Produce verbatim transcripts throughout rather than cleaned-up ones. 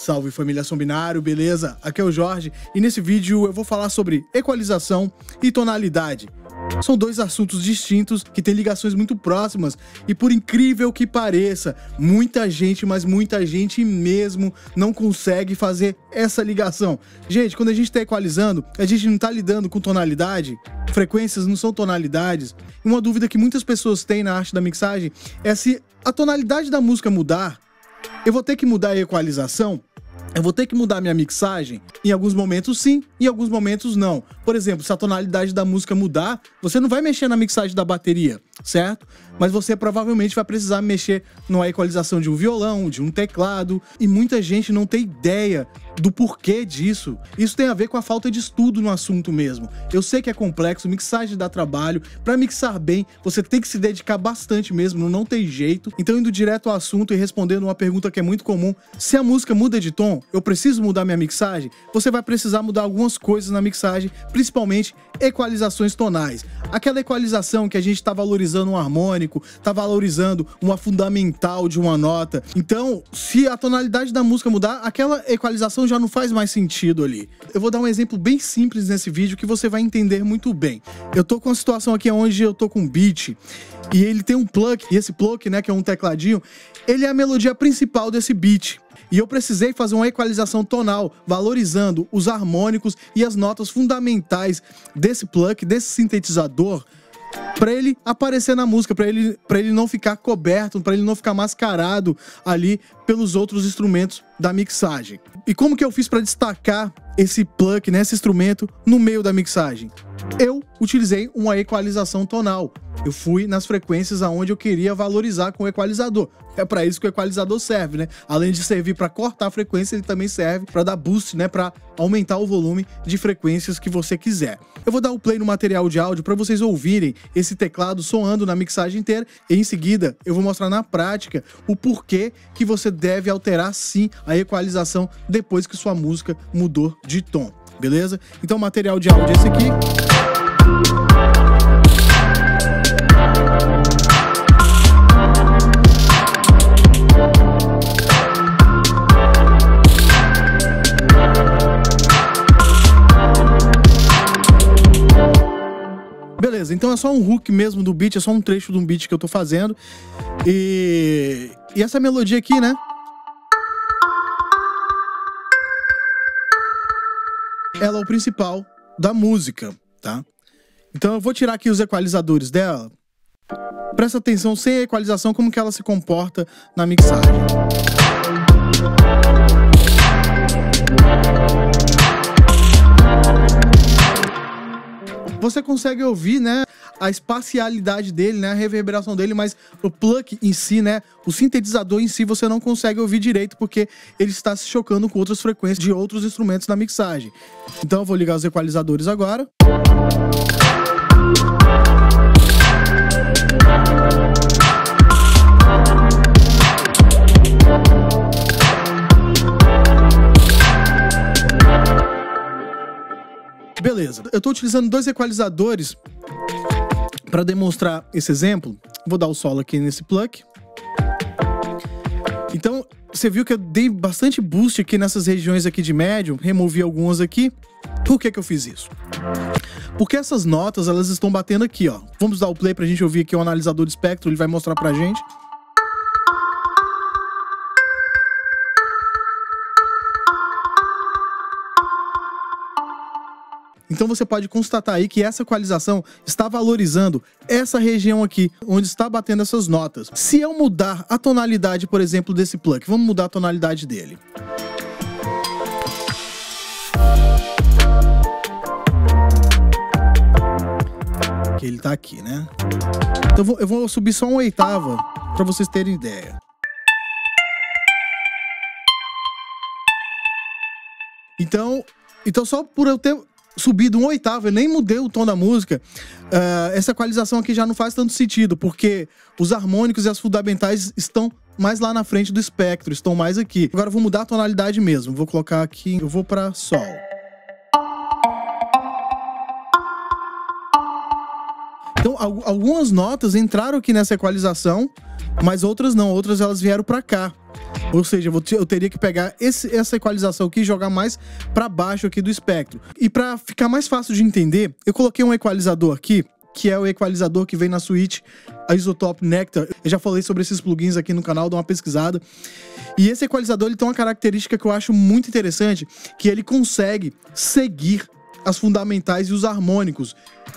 Salve família SomBinário, beleza? Aqui é o Jorge e nesse vídeo eu vou falar sobre equalização e tonalidade. São dois assuntos distintos que têm ligações muito próximas e, por incrível que pareça, muita gente, mas muita gente mesmo não consegue fazer essa ligação. Gente, quando a gente está equalizando, a gente não está lidando com tonalidade, frequências não são tonalidades. E uma dúvida que muitas pessoas têm na arte da mixagem é se a tonalidade da música mudar, eu vou ter que mudar a equalização? Eu vou ter que mudar minha mixagem? Em alguns momentos sim, em alguns momentos não. Por exemplo, se a tonalidade da música mudar, você não vai mexer na mixagem da bateria, certo? Mas você provavelmente vai precisar mexer na equalização de um violão, de um teclado, e muita gente não tem ideia do porquê disso. Isso tem a ver com a falta de estudo no assunto mesmo. Eu sei que é complexo, mixagem dá trabalho, para mixar bem você tem que se dedicar bastante mesmo, não tem jeito. Então, indo direto ao assunto e respondendo uma pergunta que é muito comum, se a música muda de tom, eu preciso mudar minha mixagem? Você vai precisar mudar algumas coisas na mixagem, principalmente equalizações tonais. Aquela equalização que a gente está valorizando um harmônico, está valorizando uma fundamental de uma nota. Então, se a tonalidade da música mudar, aquela equalização já não faz mais sentido ali. Eu vou dar um exemplo bem simples nesse vídeo que você vai entender muito bem. Eu tô com uma situação aqui onde eu tô com um beat e ele tem um pluck, e esse pluck, né, que é um tecladinho, ele é a melodia principal desse beat. E eu precisei fazer uma equalização tonal, valorizando os harmônicos e as notas fundamentais desse pluck, desse sintetizador, para ele aparecer na música, para ele, para ele não ficar coberto, para ele não ficar mascarado ali pelos outros instrumentos da mixagem. E como que eu fiz para destacar esse pluck, né, esse instrumento, no meio da mixagem? Eu utilizei uma equalização tonal. Eu fui nas frequências aonde eu queria valorizar com o equalizador. É para isso que o equalizador serve, né? Além de servir para cortar a frequência, ele também serve para dar boost, né, para aumentar o volume de frequências que você quiser. Eu vou dar o play no material de áudio para vocês ouvirem esse teclado soando na mixagem inteira e em seguida eu vou mostrar na prática o porquê que você deve alterar sim a equalização depois que sua música mudou de tom, beleza? Então o material de áudio é esse aqui. Beleza, então é só um hook mesmo do beat, é só um trecho de um beat que eu tô fazendo. E, e essa melodia aqui, né? Ela é o principal da música, tá? Então eu vou tirar aqui os equalizadores dela. Presta atenção, sem a equalização, como que ela se comporta na mixagem. Você consegue ouvir, né, a espacialidade dele, né, a reverberação dele, mas o pluck em si, né, o sintetizador em si, você não consegue ouvir direito porque ele está se chocando com outras frequências de outros instrumentos na mixagem. Então eu vou ligar os equalizadores agora. Beleza, eu estou utilizando dois equalizadores para demonstrar esse exemplo. Vou dar o solo aqui nesse pluck. Então, você viu que eu dei bastante boost aqui nessas regiões aqui de médio, removi algumas aqui. Por que que eu fiz isso? Porque essas notas, elas estão batendo aqui, ó. Vamos dar o play para a gente ouvir aqui o analisador de espectro, ele vai mostrar para a gente. Então você pode constatar aí que essa equalização está valorizando essa região aqui, onde está batendo essas notas. Se eu mudar a tonalidade, por exemplo, desse pluck, vamos mudar a tonalidade dele. Que ele tá aqui, né? Então eu vou, eu vou subir só uma oitava para vocês terem ideia. Então, então só por eu ter subido um oitavo, eu nem mudei o tom da música, uh, essa equalização aqui já não faz tanto sentido, porque os harmônicos e as fundamentais estão mais lá na frente do espectro, estão mais aqui. Agora eu vou mudar a tonalidade mesmo, vou colocar aqui, eu vou para sol. Então algumas notas entraram aqui nessa equalização, mas outras não, outras elas vieram para cá. Ou seja, eu, vou, eu teria que pegar esse, essa equalização aqui e jogar mais para baixo aqui do espectro. E para ficar mais fácil de entender, eu coloquei um equalizador aqui, que é o equalizador que vem na suíte a Isotope Nectar. Eu já falei sobre esses plugins aqui no canal, dá uma pesquisada. E esse equalizador, ele tem uma característica que eu acho muito interessante, que ele consegue seguir as fundamentais e os harmônicos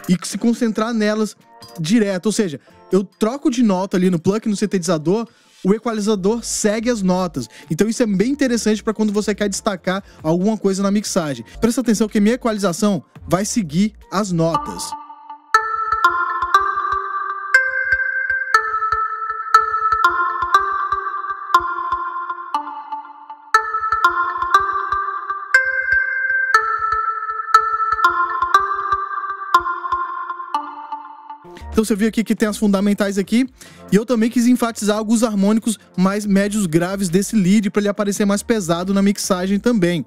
e se concentrar nelas direto. Ou seja, eu troco de nota ali no plug, no sintetizador, o equalizador segue as notas. Então isso é bem interessante para quando você quer destacar alguma coisa na mixagem. Presta atenção que a minha equalização vai seguir as notas. Então você viu aqui que tem as fundamentais aqui, e eu também quis enfatizar alguns harmônicos mais médios graves desse lead para ele aparecer mais pesado na mixagem também.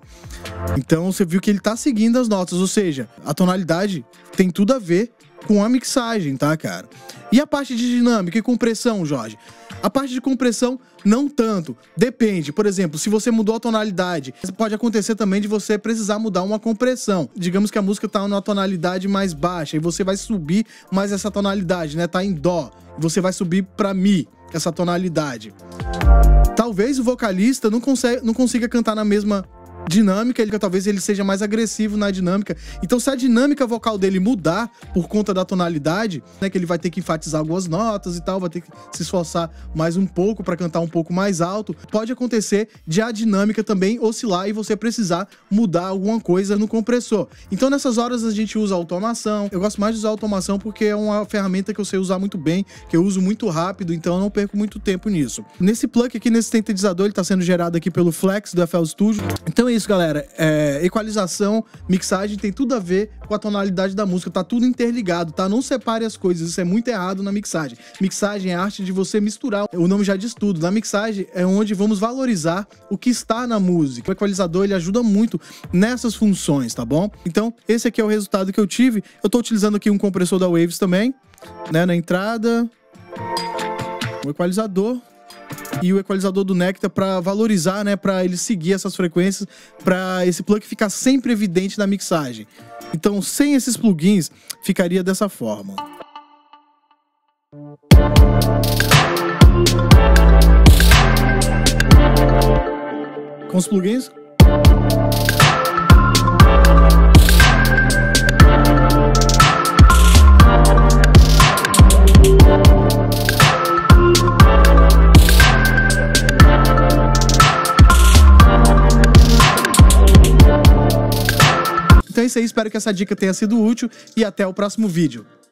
Então você viu que ele tá seguindo as notas, ou seja, a tonalidade tem tudo a ver com a mixagem, tá, cara? E a parte de dinâmica e compressão, Jorge? A parte de compressão, não tanto. Depende. Por exemplo, se você mudou a tonalidade, pode acontecer também de você precisar mudar uma compressão. Digamos que a música tá numa tonalidade mais baixa e você vai subir mais essa tonalidade, né? Tá em dó. Você vai subir pra mi, essa tonalidade. Talvez o vocalista não consiga, não consiga cantar na mesma dinâmica, ele, talvez ele seja mais agressivo na dinâmica. Então, se a dinâmica vocal dele mudar por conta da tonalidade, né, que ele vai ter que enfatizar algumas notas e tal, vai ter que se esforçar mais um pouco para cantar um pouco mais alto, pode acontecer de a dinâmica também oscilar e você precisar mudar alguma coisa no compressor. Então, nessas horas a gente usa automação. Eu gosto mais de usar automação porque é uma ferramenta que eu sei usar muito bem, que eu uso muito rápido, então eu não perco muito tempo nisso. Nesse plug aqui, nesse sintetizador, ele está sendo gerado aqui pelo Flex do F L Studio. Então, isso, galera, é, equalização, mixagem tem tudo a ver com a tonalidade da música, tá tudo interligado, tá? Não separe as coisas, isso é muito errado na mixagem. Mixagem é a arte de você misturar, o nome já diz tudo. Na mixagem é onde vamos valorizar o que está na música. O equalizador, ele ajuda muito nessas funções, tá bom? Então, esse aqui é o resultado que eu tive. Eu tô utilizando aqui um compressor da Waves também, né, na entrada, um equalizador e o equalizador do Nectar para valorizar, né, para ele seguir essas frequências, para esse plug ficar sempre evidente na mixagem. Então, sem esses plugins, ficaria dessa forma. Com os plugins, espero que essa dica tenha sido útil e até o próximo vídeo.